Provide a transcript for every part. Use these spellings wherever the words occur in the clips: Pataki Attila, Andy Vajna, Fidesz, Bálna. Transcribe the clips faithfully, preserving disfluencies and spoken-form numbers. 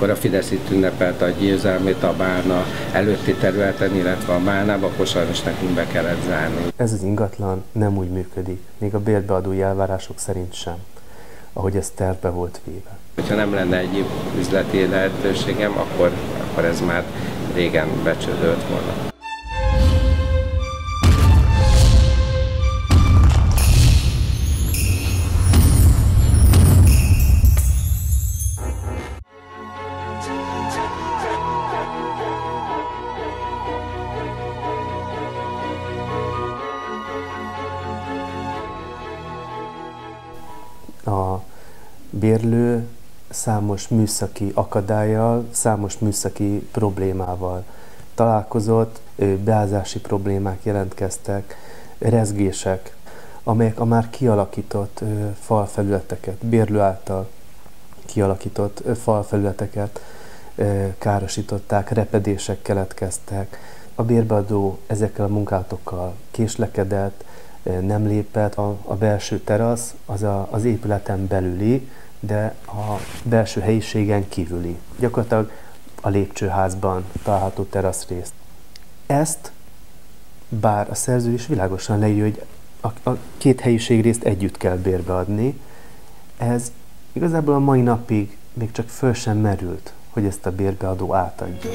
Akkor a Fidesz itt ünnepelte a győzelmét a Bálna előtti területen, illetve a Bálnába, akkor sajnos nekünk be kellett zárni. Ez az ingatlan nem úgy működik, még a bérbeadói elvárások szerint sem, ahogy ez tervbe volt véve. Hogyha nem lenne egy üzleti lehetőségem, akkor, akkor ez már régen becsődölt volna. A bérlő számos műszaki akadállyal, számos műszaki problémával találkozott, beázási problémák jelentkeztek, rezgések, amelyek a már kialakított falfelületeket, bérlő által kialakított falfelületeket károsították, repedések keletkeztek. A bérbeadó ezekkel a munkálatokkal késlekedett, nem lépett. A, a belső terasz az a, az épületen belüli, de a belső helyiségen kívüli. Gyakorlatilag a lépcsőházban található teraszrészt. Ezt, bár a szerző is világosan leírja, hogy a, a két helyiségrészt együtt kell bérbeadni, ez igazából a mai napig még csak föl sem merült, hogy ezt a bérbeadó átadja.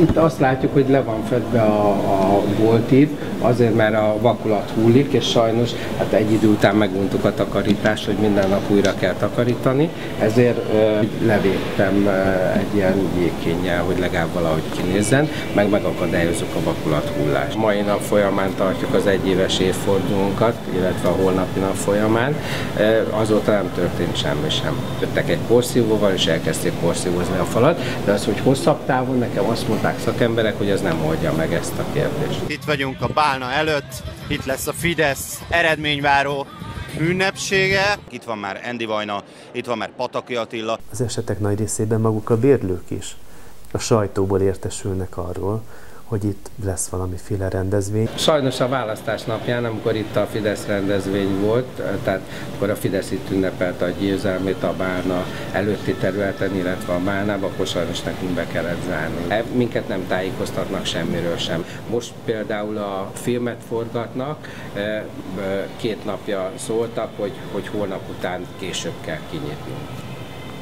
Itt azt látjuk, hogy le van fedve a, a boltív, azért mert a vakulat hullik, és sajnos hát egy idő után meguntuk a takarítást, hogy minden nap újra kell takarítani, ezért ö, levédtem ö, egy ilyen jégkénnyel, hogy legalább valahogy kinézzen, meg megakadályozzuk a vakulat hullást. Mai nap folyamán tartjuk az egyéves évfordulónkat, illetve a holnapi nap folyamán, ö, azóta nem történt semmi sem. Jöttek egy porszívóval, és elkezdték porszívozni a falat, de az, hogy hosszabb távon, nekem azt mondták szakemberek, hogy az nem oldja meg ezt a kérdést. Itt vagyunk a Bálna előtt, itt lesz a Fidesz eredményváró ünnepsége. Itt van már Andy Vajna, itt van már Pataki Attila. Az esetek nagy részében maguk a bérlők is a sajtóból értesülnek arról, hogy itt lesz valamiféle rendezvény. Sajnos a választás napján, amikor itt a Fidesz rendezvény volt, tehát akkor a Fidesz itt ünnepelte a győzelmét a Bálna előtti területen, illetve a Bálnába, akkor sajnos nekünk be kellett zárni. Minket nem tájékoztatnak semmiről sem. Most például a filmet forgatnak, két napja szóltak, hogy, hogy holnap után később kell kinyitnunk.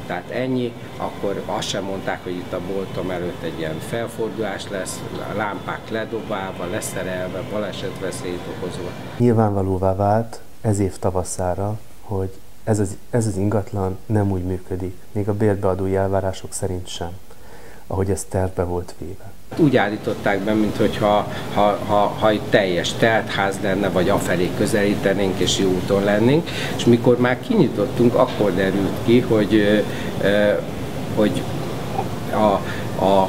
Tehát ennyi, akkor azt sem mondták, hogy itt a boltom előtt egy ilyen felfordulás lesz, a lámpák ledobálva, leszerelve, balesetveszélyt okozva. Nyilvánvalóvá vált ez év tavaszára, hogy ez az, ez az ingatlan nem úgy működik, még a bérbeadói elvárások szerint sem, ahogy ez tervbe volt véve. Úgy állították be, mintha ha, ha, ha itt teljes teltház lenne, vagy afelé közelítenénk és jó úton lennénk, és mikor már kinyitottunk, akkor derült ki, hogy, hogy a, a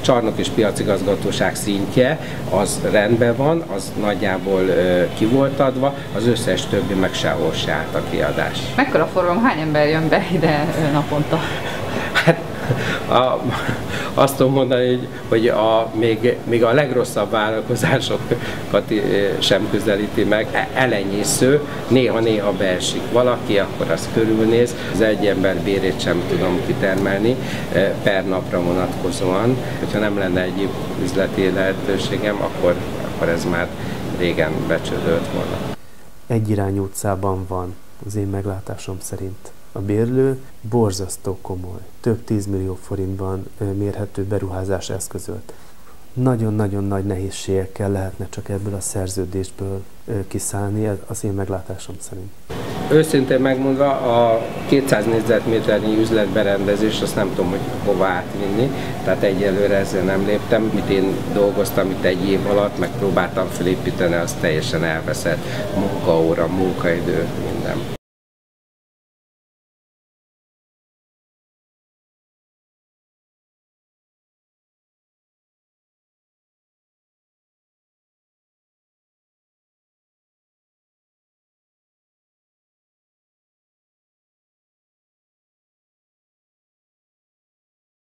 Csarnok és Piacigazgatóság szintje az rendben van, az nagyjából ki volt adva, az összes többi meg sehol se állt a kiadás. Mekkora forgalom, hány ember jön be ide naponta? Hát, A, azt tudom mondani, hogy a, még, még a legrosszabb vállalkozásokat sem közelíti meg. Elenyésző, néha-néha beesik valaki, akkor az körülnéz. Az egy ember bérét sem tudom kitermelni per napra vonatkozóan. Ha nem lenne egy üzleti lehetőségem, akkor, akkor ez már régen becsődölt volna. Egy irányú utcában van, az én meglátásom szerint. A bérlő borzasztó komoly, több tízmillió forintban mérhető beruházás eszközölt. Nagyon-nagyon nagy nehézségekkel lehetne csak ebből a szerződésből kiszállni, ez az én meglátásom szerint. Őszintén megmondva, a kétszáz négyzetméternyi üzletberendezés, azt nem tudom, hogy hova átvinni, tehát egyelőre ezzel nem léptem. Mit én dolgoztam itt egy év alatt, megpróbáltam felépíteni, az teljesen elveszett munkaóra, munkaidő, minden.